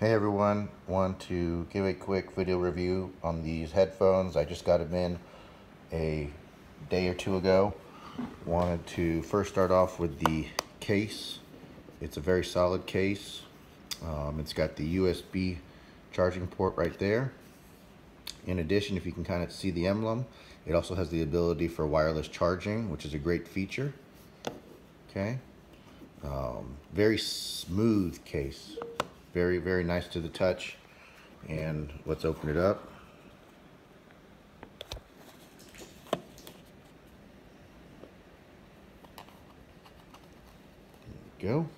Hey everyone, want to give a quick video review on these headphones. I just got them in a day or two ago. Wanted to first start off with the case. It's a very solid case. It's got the USB charging port right there. In addition, if you can kind of see the emblem, it also has the ability for wireless charging, which is a great feature. Okay, very smooth case. Very nice to the touch. And let's open it up. There we go.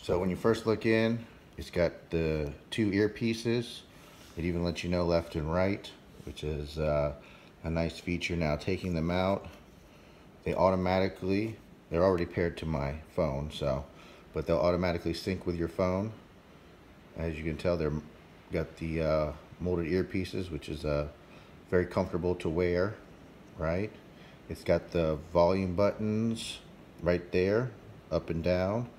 So when you first look in, it's got the two earpieces. It even lets you know left and right, which is a nice feature. Now taking them out, they automatically, they're already paired to my phone, so but they'll automatically sync with your phone. As you can tell, they're got the molded earpieces, which is very comfortable to wear, right? It's got the volume buttons right there, up and down,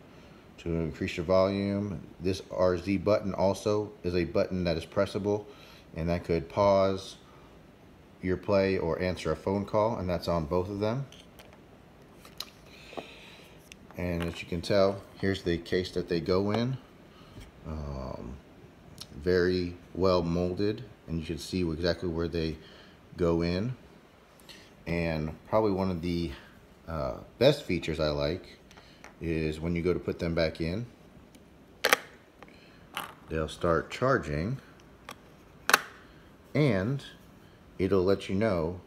to increase your volume. This RZ button also is a button that is pressable, and that could pause your play or answer a phone call, and that's on both of them. And as you can tell, here's the case that they go in. Very well molded, and you can see exactly where they go in. And probably one of the best features I like is when you go to put them back in, they'll start charging, and it'll let you know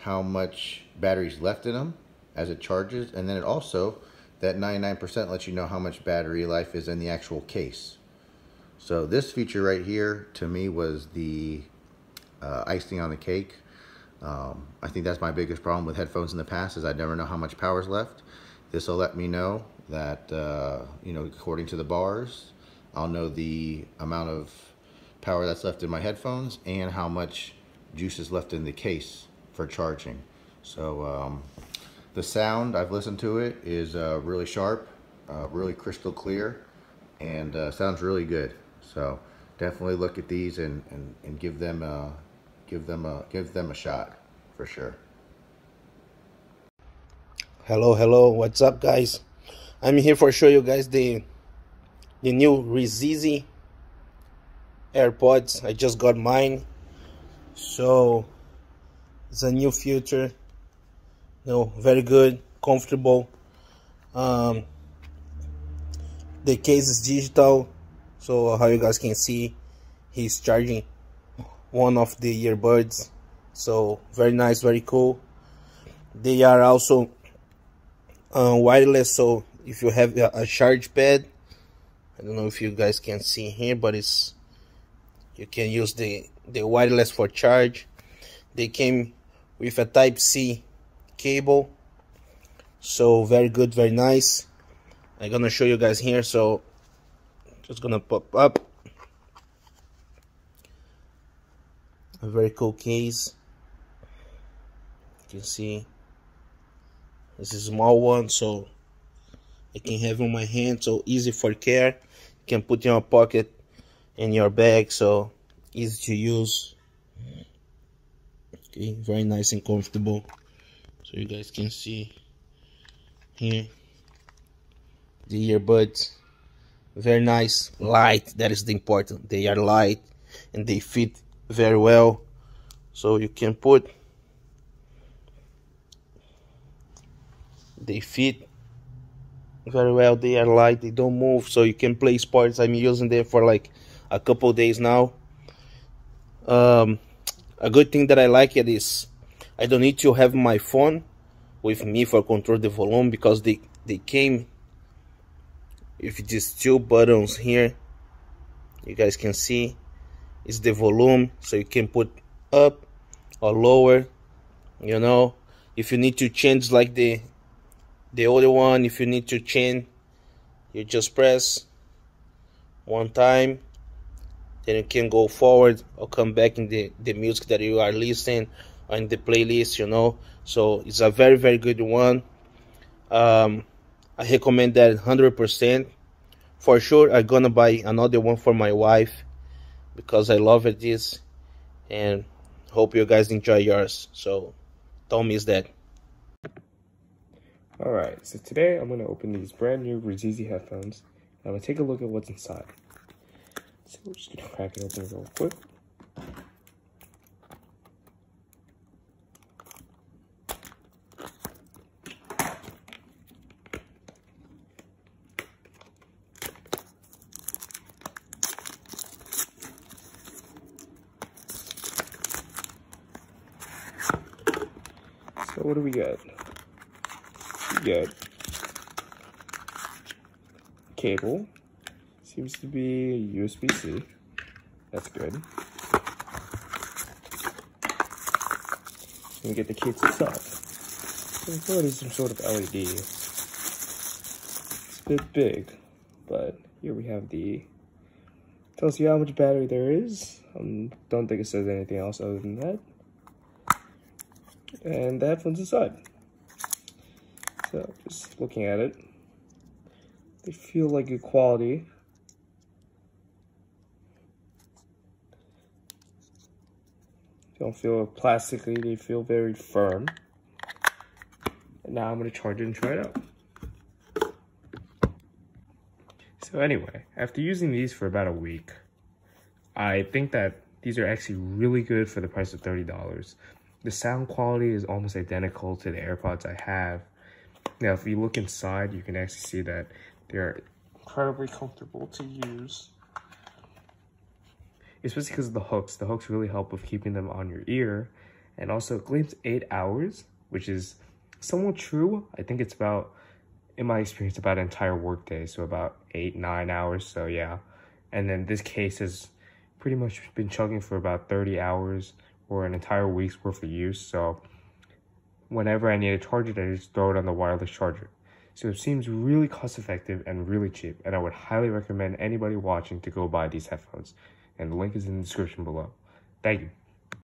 how much battery's left in them as it charges, and then it also, that 99% lets you know how much battery life is in the actual case. So this feature right here, to me, was the icing on the cake. I think that's my biggest problem with headphones in the past, is I never know how much power's left. This will let me know that, you know, according to the bars, I'll know the amount of power that's left in my headphones and how much juice is left in the case for charging. So, the sound, I've listened to it, is really sharp, really crystal clear, and sounds really good. So definitely look at these and give them a shot for sure. Hello, what's up, guys? I'm here for show you guys the new Rizizi AirPods. I just got mine, so it's a new feature. No, very good, comfortable. The case is digital, so how you guys can see, he's charging one of the earbuds. So very nice, very cool. They are also wireless, so if you have a charge pad, I don't know if you guys can see here, but it's, you can use the wireless for charge. They came with a Type-C cable, so very good, very nice. I'm gonna show you guys here, so just gonna pop up. A very cool case, you can see this is a small one, so I can have in my hand, so easy for care. You can put in your pocket, in your bag, so easy to use. Okay, very nice and comfortable. So you guys can see here the earbuds, very nice, light, that is the important. They are light and they fit very well, so you can put, they fit very well, they are light, they don't move, so you can play sports. I'm using them for like a couple days now. A good thing that I like it is I don't need to have my phone with me for control the volume, because they came with these two buttons here. You guys can see it's the volume, so you can put up or lower, you know, if you need to change like the other one. If you need to change, you just press one time, then you can go forward or come back in the music that you are listening in the playlist, you know. So it's a very good one. I recommend that 100% For sure I'm gonna buy another one for my wife because I love it this, and hope you guys enjoy yours, so don't miss that. Alright, so today I'm gonna open these brand new Rizizi headphones and I'm gonna take a look at what's inside. So we're just gonna crack it open real quick. So what do we got? We got cable, seems to be USB-C, that's good. And we get the case itself. I thought it was some sort of LED. It's a bit big, but here we have the, tells you how much battery there is. Don't think it says anything else other than that. And the headphones aside, so just looking at it, they feel like good quality. They don't feel plasticky, they feel very firm. And now I'm going to charge it and try it out. So anyway, after using these for about a week, I think that these are actually really good for the price of $30. The sound quality is almost identical to the AirPods I have. Now, if you look inside, you can actually see that they're incredibly comfortable to use. Especially because of the hooks. The hooks really help with keeping them on your ear. And also, it claims 8 hours, which is somewhat true. I think it's about, in my experience, about an entire workday. So about 8, 9 hours. So yeah. And then this case has pretty much been chugging for about 30 hours. Or an entire week's worth of use, so whenever I need to charge it, I just throw it on the wireless charger. So it seems really cost effective and really cheap, and I would highly recommend anybody watching to go buy these headphones, and the link is in the description below. Thank you.